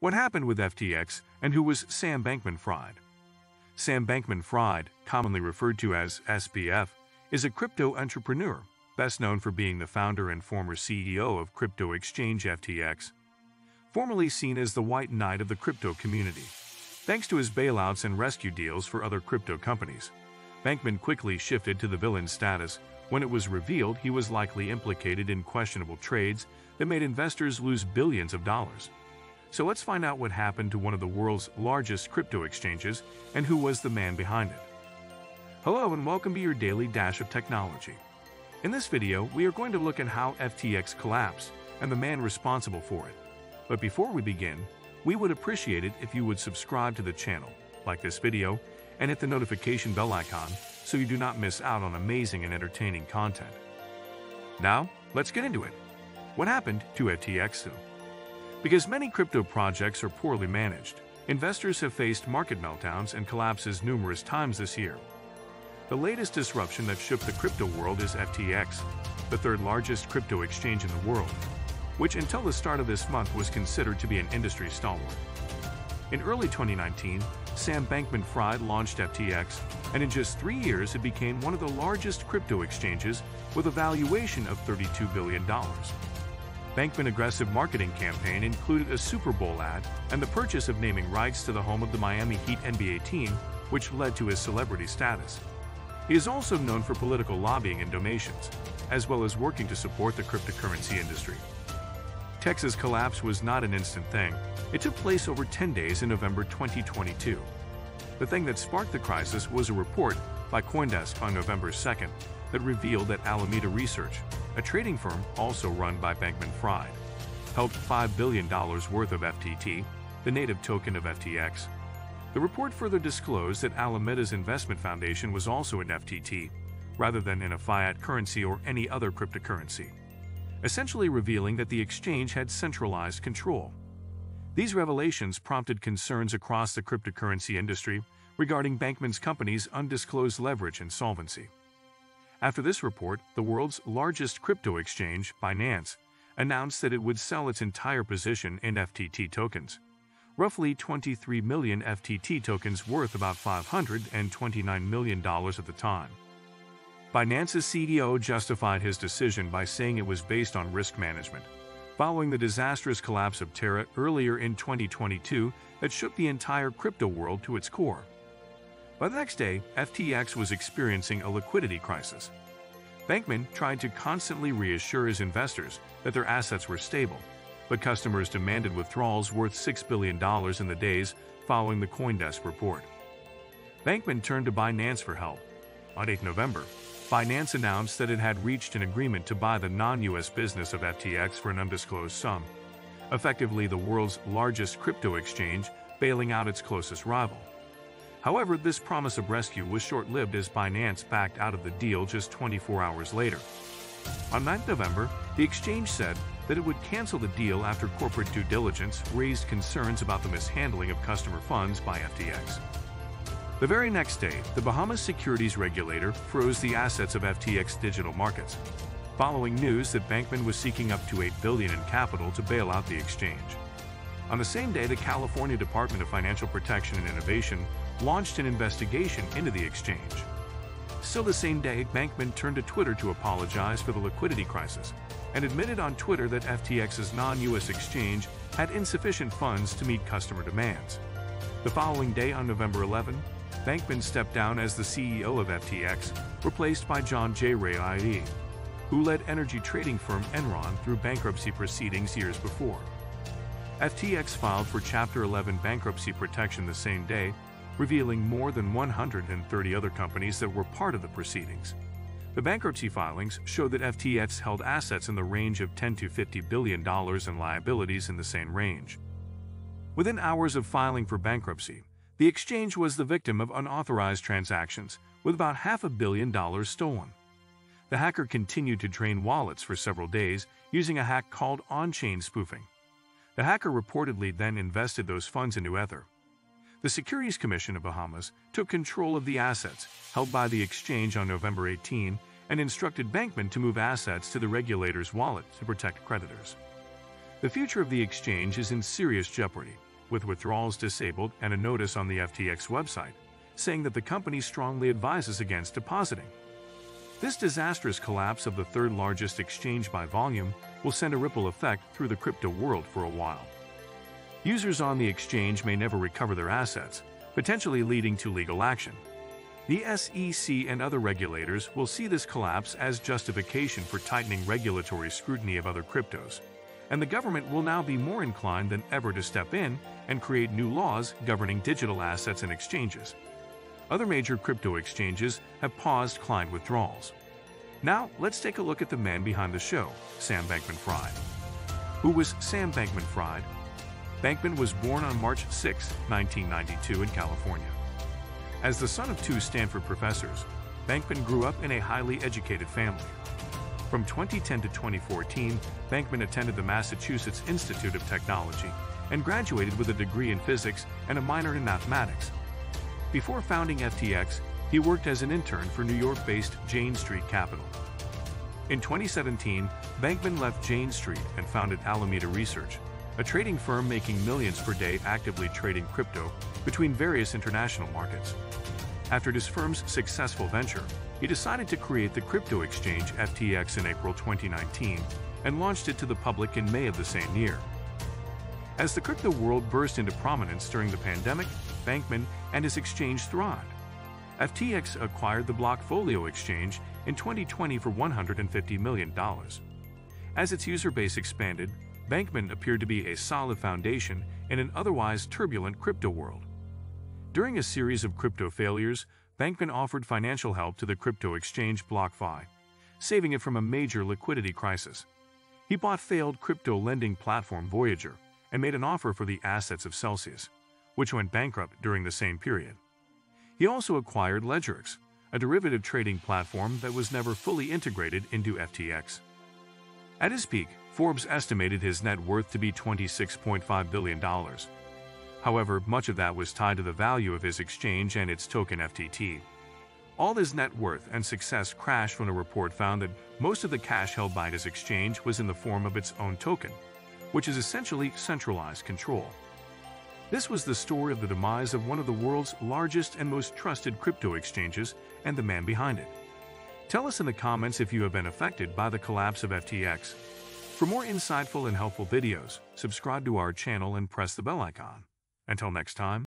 What happened with FTX, and who was Sam Bankman-Fried? Sam Bankman-Fried, commonly referred to as SBF, is a crypto entrepreneur, best known for being the founder and former CEO of crypto exchange FTX, formerly seen as the White Knight of the crypto community. Thanks to his bailouts and rescue deals for other crypto companies, Bankman quickly shifted to the villain status when it was revealed he was likely implicated in questionable trades that made investors lose billions of dollars. So let's find out what happened to one of the world's largest crypto exchanges and who was the man behind it. Hello and welcome to your daily dash of technology. In this video, we are going to look at how FTX collapsed and the man responsible for it. But before we begin, we would appreciate it if you would subscribe to the channel, like this video, and hit the notification bell icon so you do not miss out on amazing and entertaining content. Now, let's get into it. What happened to FTX? Because many crypto projects are poorly managed, investors have faced market meltdowns and collapses numerous times this year. The latest disruption that shook the crypto world is FTX, the third largest crypto exchange in the world, which until the start of this month was considered to be an industry stalwart. In early 2019, Sam Bankman-Fried launched FTX, and in just 3 years it became one of the largest crypto exchanges with a valuation of $32 billion. Bankman's aggressive marketing campaign included a Super Bowl ad and the purchase of naming rights to the home of the Miami Heat NBA team, which led to his celebrity status. He is also known for political lobbying and donations, as well as working to support the cryptocurrency industry. Texas collapse was not an instant thing. It took place over 10 days in November 2022. The thing that sparked the crisis was a report by CoinDesk on November 2nd that revealed that Alameda Research, a trading firm also run by Bankman-Fried, held $5 billion worth of FTT, the native token of FTX. The report further disclosed that Alameda's investment foundation was also in FTT, rather than in a fiat currency or any other cryptocurrency, essentially revealing that the exchange had centralized control. These revelations prompted concerns across the cryptocurrency industry regarding Bankman's company's undisclosed leverage and solvency. After this report, the world's largest crypto exchange, Binance, announced that it would sell its entire position in FTT tokens, roughly 23 million FTT tokens worth about $529 million at the time. Binance's CEO justified his decision by saying it was based on risk management, following the disastrous collapse of Terra earlier in 2022 that shook the entire crypto world to its core. By the next day, FTX was experiencing a liquidity crisis. Bankman tried to constantly reassure his investors that their assets were stable, but customers demanded withdrawals worth $6 billion in the days following the CoinDesk report. Bankman turned to Binance for help. On 8 November, Binance announced that it had reached an agreement to buy the non-US business of FTX for an undisclosed sum, effectively the world's largest crypto exchange bailing out its closest rival. However, this promise of rescue was short-lived as Binance backed out of the deal just 24 hours later. On 9 November, the exchange said that it would cancel the deal after corporate due diligence raised concerns about the mishandling of customer funds by FTX. The very next day, the Bahamas securities regulator froze the assets of FTX digital markets, following news that Bankman was seeking up to $8 billion in capital to bail out the exchange. On the same day, the California Department of Financial Protection and Innovation launched an investigation into the exchange. Still the same day, Bankman turned to Twitter to apologize for the liquidity crisis and admitted on Twitter that FTX's non-US exchange had insufficient funds to meet customer demands. The following day, on November 11, Bankman stepped down as the CEO of FTX, replaced by John J. Ray III, who led energy trading firm Enron through bankruptcy proceedings years before. FTX filed for Chapter 11 bankruptcy protection the same day, revealing more than 130 other companies that were part of the proceedings. The bankruptcy filings showed that FTX held assets in the range of $10 to $50 billion and liabilities in the same range. Within hours of filing for bankruptcy, the exchange was the victim of unauthorized transactions, with about $500 million stolen. The hacker continued to drain wallets for several days using a hack called on-chain spoofing. The hacker reportedly then invested those funds into Ether. The Securities Commission of Bahamas took control of the assets held by the exchange on November 18 and instructed Bankman to move assets to the regulator's wallet to protect creditors. The future of the exchange is in serious jeopardy, with withdrawals disabled and a notice on the FTX website saying that the company strongly advises against depositing. This disastrous collapse of the third largest exchange by volume will send a ripple effect through the crypto world for a while. Users on the exchange may never recover their assets, potentially leading to legal action. The SEC and other regulators will see this collapse as justification for tightening regulatory scrutiny of other cryptos, and the government will now be more inclined than ever to step in and create new laws governing digital assets and exchanges. Other major crypto exchanges have paused client withdrawals. Now, let's take a look at the man behind the show, Sam Bankman-Fried. Who was Sam Bankman-Fried? Bankman was born on March 6, 1992 in California. As the son of two Stanford professors, Bankman grew up in a highly educated family. From 2010 to 2014, Bankman attended the Massachusetts Institute of Technology and graduated with a degree in physics and a minor in mathematics. Before founding FTX, he worked as an intern for New York-based Jane Street Capital. In 2017, Bankman left Jane Street and founded Alameda Research, a trading firm making millions per day actively trading crypto between various international markets. After his firm's successful venture, he decided to create the crypto exchange FTX in April 2019 and launched it to the public in May of the same year. As the crypto world burst into prominence during the pandemic, Bankman and his exchange thrived. FTX acquired the Blockfolio exchange in 2020 for $150 million. As its user base expanded, Bankman appeared to be a solid foundation in an otherwise turbulent crypto world. During a series of crypto failures, Bankman offered financial help to the crypto exchange BlockFi, saving it from a major liquidity crisis. He bought failed crypto lending platform Voyager and made an offer for the assets of Celsius, which went bankrupt during the same period. He also acquired LedgerX, a derivative trading platform that was never fully integrated into FTX. At his peak, Forbes estimated his net worth to be $26.5 billion. However, much of that was tied to the value of his exchange and its token FTT. All his net worth and success crashed when a report found that most of the cash held by his exchange was in the form of its own token, which is essentially centralized control. This was the story of the demise of one of the world's largest and most trusted crypto exchanges and the man behind it. Tell us in the comments if you have been affected by the collapse of FTX. For more insightful and helpful videos, subscribe to our channel and press the bell icon. Until next time.